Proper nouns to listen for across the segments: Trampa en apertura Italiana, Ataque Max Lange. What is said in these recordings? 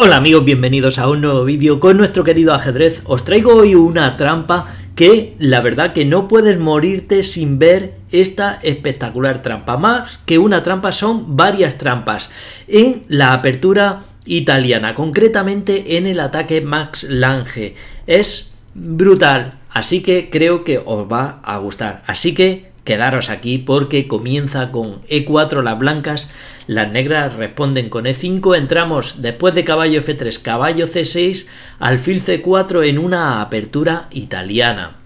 Hola amigos, bienvenidos a un nuevo vídeo con nuestro querido ajedrez. Os traigo hoy una trampa que la verdad que no puedes morirte sin ver esta espectacular trampa. Más que una trampa son varias trampas en la apertura italiana, concretamente en el ataque Max Lange. Es brutal, así que creo que os va a gustar. Así que quedaros aquí porque comienza con E4 las blancas, las negras responden con E5, entramos después de caballo F3, caballo C6, alfil C4 en una apertura italiana.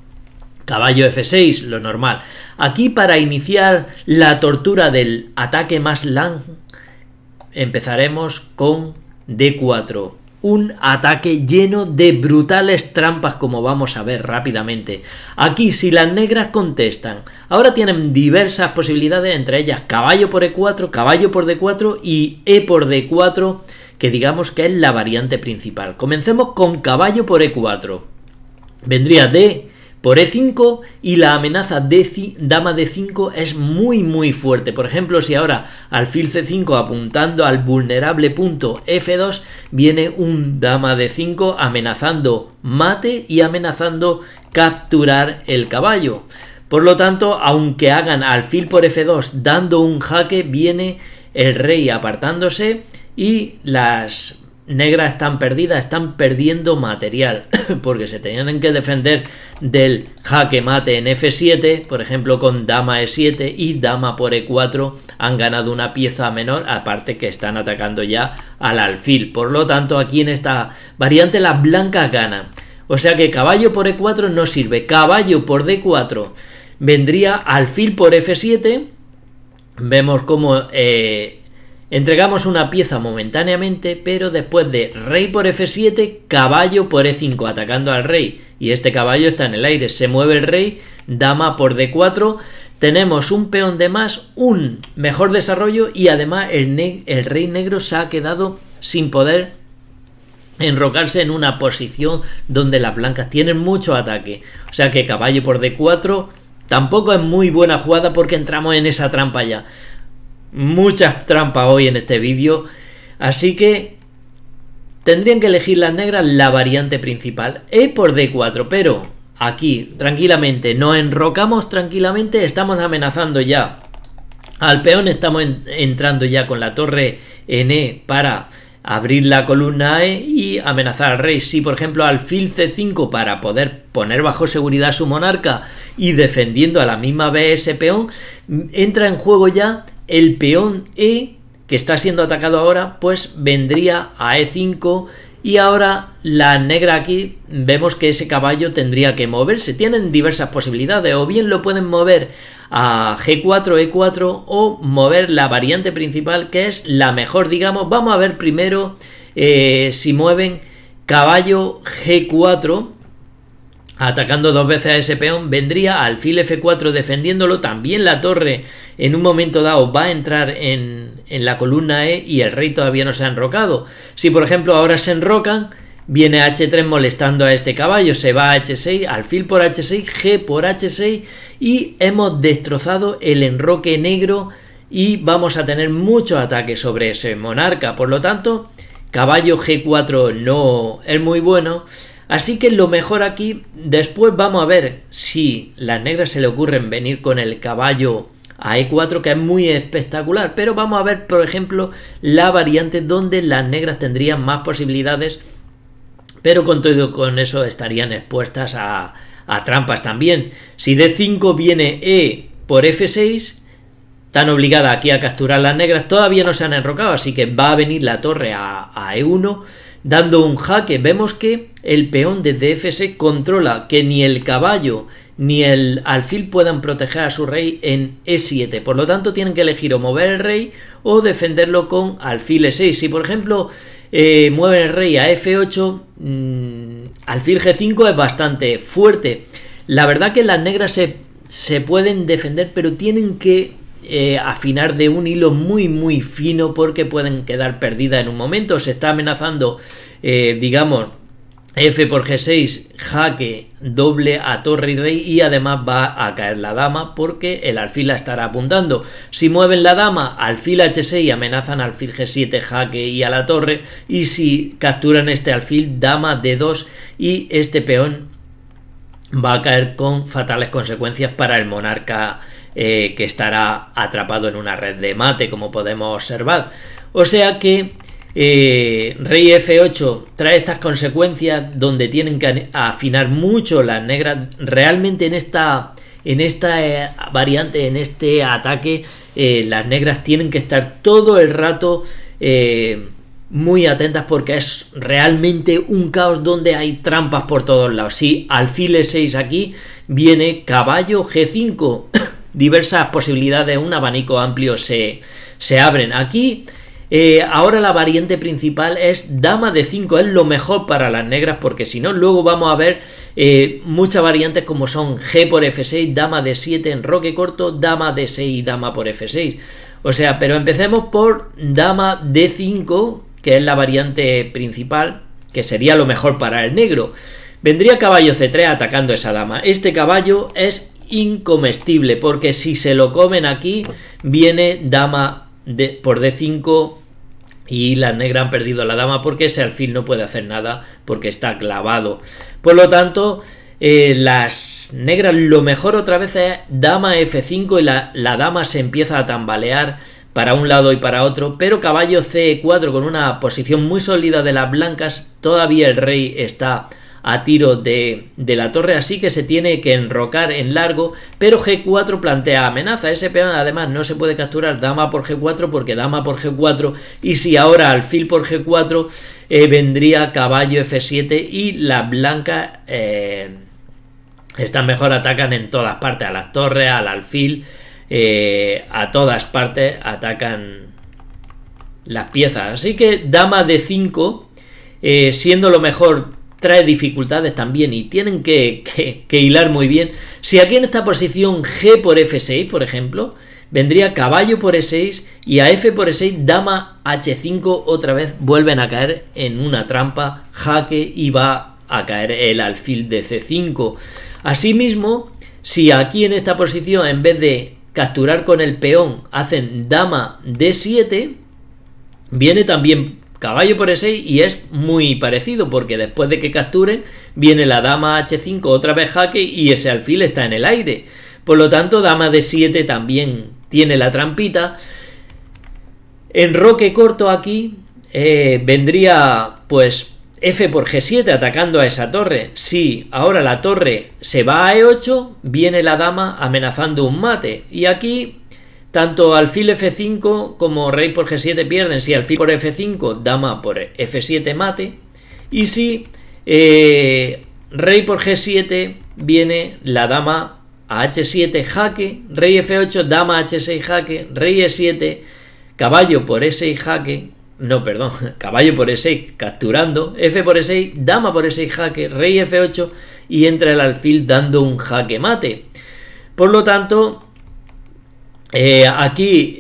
Caballo F6, lo normal. Aquí para iniciar la tortura del ataque Max Lange empezaremos con D4. Un ataque lleno de brutales trampas, como vamos a ver rápidamente. Aquí, si las negras contestan, ahora tienen diversas posibilidades, entre ellas caballo por E4, caballo por D4 y E por D4, que digamos que es la variante principal. Comencemos con caballo por E4. Vendría D por E5 y la amenaza de dama D5 es muy fuerte. Por ejemplo, si ahora alfil C5 apuntando al vulnerable punto F2, viene un dama D5 amenazando mate y amenazando capturar el caballo. Por lo tanto, aunque hagan alfil por F2 dando un jaque, viene el rey apartándose y las negras están perdidas, están perdiendo material porque se tenían que defender del jaque mate en F7, por ejemplo con dama E7 y dama por E4 han ganado una pieza menor, aparte que están atacando ya al alfil. Por lo tanto, aquí en esta variante las blancas ganan, o sea que caballo por E4 no sirve. Caballo por D4 vendría alfil por F7, vemos como entregamos una pieza momentáneamente, pero después de rey por F7, caballo por E5, atacando al rey. Y este caballo está en el aire, se mueve el rey, dama por D4, tenemos un peón de más, un mejor desarrollo y además el rey negro se ha quedado sin poder enrocarse en una posición donde las blancas tienen mucho ataque. O sea que caballo por D4 tampoco es muy buena jugada porque entramos en esa trampa ya. Muchas trampas hoy en este vídeo, así que tendrían que elegir las negras la variante principal, E por D4, pero aquí tranquilamente nos enrocamos tranquilamente, estamos amenazando ya al peón, estamos entrando ya con la torre en E para abrir la columna E y amenazar al rey. Si por ejemplo alfil C5 para poder poner bajo seguridad a su monarca y defendiendo a la misma vez ese peón, entra en juego ya el peón E que está siendo atacado ahora, pues vendría a E5 y ahora la negra aquí vemos que ese caballo tendría que moverse. Tienen diversas posibilidades, o bien lo pueden mover a G4, E4 o mover la variante principal que es la mejor, digamos. Vamos a ver primero si mueven caballo G4. Atacando dos veces a ese peón, vendría alfil F4 defendiéndolo, también la torre en un momento dado va a entrar en la columna E y el rey todavía no se ha enrocado. Si por ejemplo ahora se enrocan, viene H3 molestando a este caballo, se va a H6, alfil por H6, G por H6 y hemos destrozado el enroque negro y vamos a tener mucho ataque sobre ese monarca. Por lo tanto, caballo G4 no es muy bueno. Así que lo mejor aquí, después vamos a ver si las negras se le ocurren venir con el caballo a E4, que es muy espectacular, pero vamos a ver por ejemplo la variante donde las negras tendrían más posibilidades, pero con todo con eso estarían expuestas a trampas también. Si D5 viene E por F6, están obligadas aquí a capturar las negras, todavía no se han enrocado, así que va a venir la torre a E1, dando un jaque. Vemos que el peón de DFS controla que ni el caballo ni el alfil puedan proteger a su rey en E7. Por lo tanto, tienen que elegir o mover el rey o defenderlo con alfil E6. Si, por ejemplo, mueven el rey a F8, alfil G5 es bastante fuerte. La verdad que las negras se pueden defender, pero tienen que afinar de un hilo muy fino porque pueden quedar perdidas en un momento. Se está amenazando, digamos, F por G6, jaque, doble a torre y rey, y además va a caer la dama porque el alfil la estará apuntando. Si mueven la dama, alfil H6, amenazan alfil G7, jaque y a la torre, y si capturan este alfil, dama D2 y este peón va a caer con fatales consecuencias para el monarca que estará atrapado en una red de mate, como podemos observar. O sea que rey F8 trae estas consecuencias donde tienen que afinar mucho las negras. Realmente en esta variante, en este ataque, las negras tienen que estar todo el rato muy atentas, porque es realmente un caos donde hay trampas por todos lados. Si alfil E6 aquí, viene caballo G5, diversas posibilidades, un abanico amplio se abren aquí. Ahora la variante principal es dama de 5, es lo mejor para las negras, porque si no luego vamos a ver muchas variantes como son G por F6, dama de 7, enroque corto, dama de 6 y dama por F6. O sea, pero empecemos por dama de 5, que es la variante principal, que sería lo mejor para el negro. Vendría caballo C3 atacando esa dama. Este caballo es incomestible, porque si se lo comen aquí, viene dama por D5 y las negras han perdido la dama porque ese alfil no puede hacer nada porque está clavado. Por lo tanto, las negras lo mejor otra vez es dama F5 y la dama se empieza a tambalear para un lado y para otro, pero caballo C4 con una posición muy sólida de las blancas. Todavía el rey está a tiro de la torre, así que se tiene que enrocar en largo, pero G4 plantea amenaza. Ese peón además no se puede capturar, dama por G4, porque dama por G4, y si ahora alfil por G4 vendría caballo F7 y las blancas están mejor, atacan en todas partes, a las torres, al alfil, a todas partes atacan las piezas. Así que dama de 5 siendo lo mejor trae dificultades también y tienen que hilar muy bien. Si aquí en esta posición G por F6, por ejemplo, vendría caballo por E6 y a F por E6, dama H5, otra vez vuelven a caer en una trampa, jaque, y va a caer el alfil de C5. Asimismo, si aquí en esta posición, en vez de capturar con el peón, hacen dama D7, viene también caballo por E6 y es muy parecido, porque después de que capturen viene la dama H5, otra vez jaque, y ese alfil está en el aire. Por lo tanto, dama D7 también tiene la trampita. Enroque corto aquí vendría pues F por G7 atacando a esa torre. Si ahora la torre se va a E8, viene la dama amenazando un mate, y aquí tanto alfil F5 como rey por G7 pierden. Si alfil por F5, dama por F7 mate. Y si rey por G7 viene la dama a H7 jaque, rey F8, dama H6 jaque, rey E7, caballo por E6 jaque, no, perdón, caballo por E6 capturando, F por E6, dama por E6 jaque, rey F8 y entra el alfil dando un jaque mate. Por lo tanto, aquí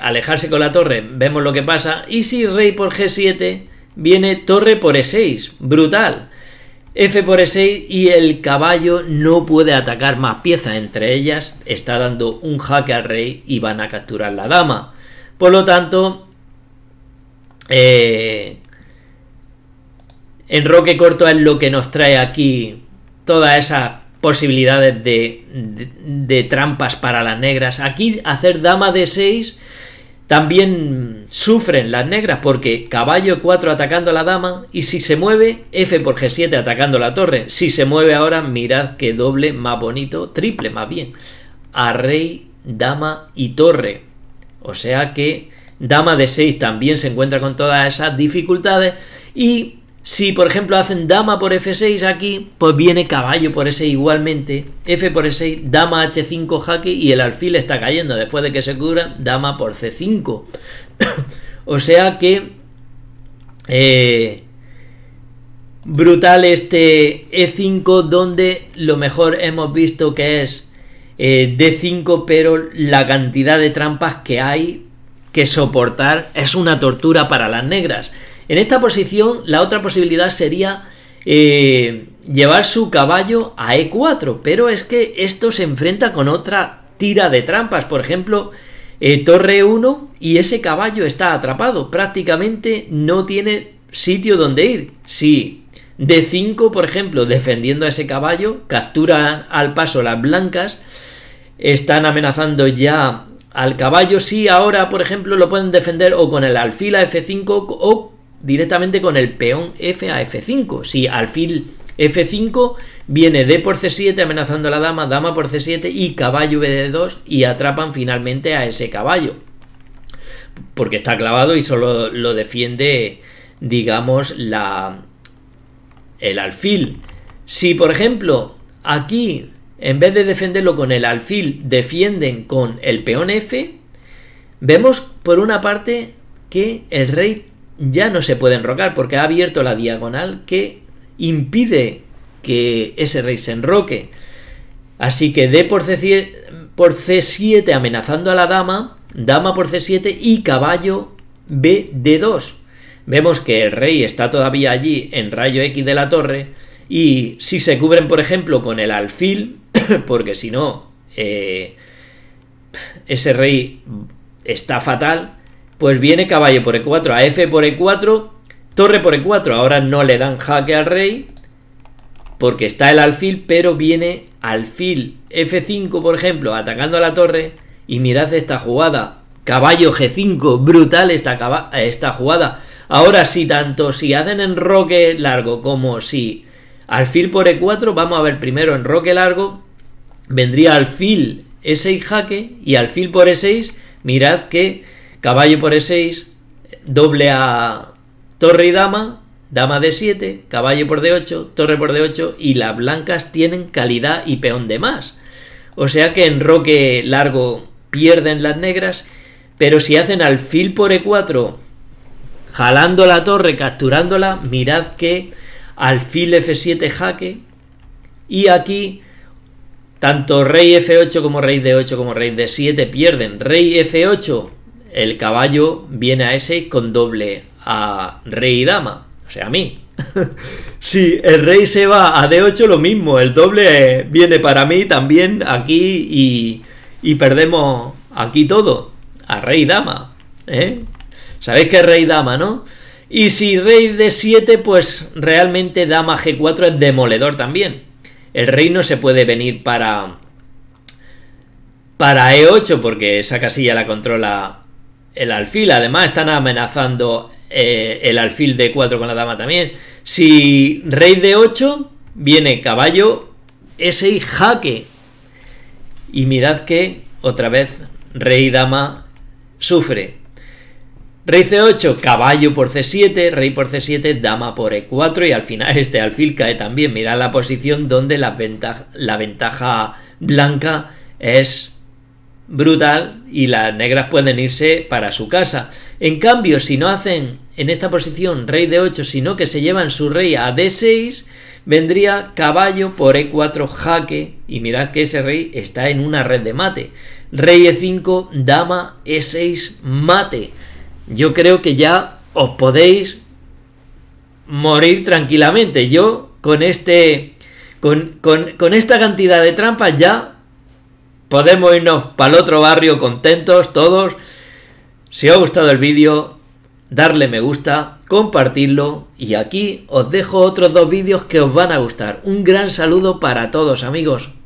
alejarse con la torre, vemos lo que pasa. Y si rey por G7 viene torre por E6, brutal, F por E6 y el caballo no puede atacar más piezas, entre ellas está dando un jaque al rey y van a capturar la dama. Por lo tanto, enroque corto es lo que nos trae aquí todas esas posibilidades de trampas para las negras. Aquí hacer dama de 6 también sufren las negras, porque caballo 4 atacando a la dama, y si se mueve F por G7 atacando la torre. Si se mueve ahora, mirad que doble más bonito, triple más bien, a rey, dama y torre. O sea que dama de 6 también se encuentra con todas esas dificultades. Y si por ejemplo hacen dama por F6 aquí, pues viene caballo por E6 igualmente, F por E6, dama H5 jaque y el alfil está cayendo. Después de que se cubra, dama por C5. O sea que brutal este E5, donde lo mejor hemos visto que es D5, pero la cantidad de trampas que hay que soportar es una tortura para las negras. En esta posición, la otra posibilidad sería llevar su caballo a E4, pero es que esto se enfrenta con otra tira de trampas, por ejemplo, torre 1, y ese caballo está atrapado, prácticamente no tiene sitio donde ir. Si D5, por ejemplo, defendiendo a ese caballo, captura al paso las blancas, están amenazando ya al caballo. Si ahora, por ejemplo, lo pueden defender o con el alfil a F5 o directamente con el peón F a F5. Si alfil F5, viene D por C7 amenazando a la dama, dama por C7 y caballo B2, y atrapan finalmente a ese caballo, porque está clavado y solo lo defiende, digamos, el alfil. Si, por ejemplo, aquí, en vez de defenderlo con el alfil, defienden con el peón F, vemos, por una parte, que el rey ya no se puede enrocar, porque ha abierto la diagonal que impide que ese rey se enroque. Así que D por C7 amenazando a la dama, dama por C7 y caballo B D2. Vemos que el rey está todavía allí en rayo X de la torre, y si se cubren, por ejemplo, con el alfil, porque si no, ese rey está fatal, pues viene caballo por E4, a F por E4, torre por E4. Ahora no le dan jaque al rey porque está el alfil, pero viene alfil F5, por ejemplo, atacando a la torre. Y mirad esta jugada, caballo G5, brutal esta jugada. Ahora sí, tanto si hacen enroque largo como si alfil por E4, vamos a ver primero enroque largo, vendría alfil E6 jaque y alfil por E6, mirad que caballo por E6, doble a torre y dama, dama D7, caballo por D8, torre por D8, y las blancas tienen calidad y peón de más. O sea que enroque largo pierden las negras, pero si hacen alfil por E4, jalando la torre, capturándola, mirad que alfil F7 jaque, y aquí tanto rey F8 como rey D8 como rey D7 pierden. Rey F8, el caballo viene a E6 con doble a rey y dama, o sea, a mí. Si el rey se va a D8, lo mismo, el doble viene para mí también aquí, y perdemos aquí todo, a rey y dama, ¿eh? Sabéis que es rey y dama, ¿no? Y si rey D7, pues realmente dama G4 es demoledor también. El rey no se puede venir para E8 porque esa casilla la controla el alfil. Además están amenazando el alfil D4 con la dama también. Si rey D8, viene caballo S6 jaque. Y mirad que otra vez rey y dama sufre. Rey C8, caballo por C7, rey por C7, dama por E4, y al final este alfil cae también. Mirad la posición donde la ventaja blanca es brutal y las negras pueden irse para su casa. En cambio, si no hacen en esta posición rey D8, sino que se llevan su rey a D6, vendría caballo por E4 jaque, y mirad que ese rey está en una red de mate. Rey E5, dama E6 mate. Yo creo que ya os podéis morir tranquilamente. Yo con esta cantidad de trampas ya podemos irnos para el otro barrio contentos todos. Si os ha gustado el vídeo, darle me gusta, compartirlo, y aquí os dejo otros dos vídeos que os van a gustar. Un gran saludo para todos, amigos.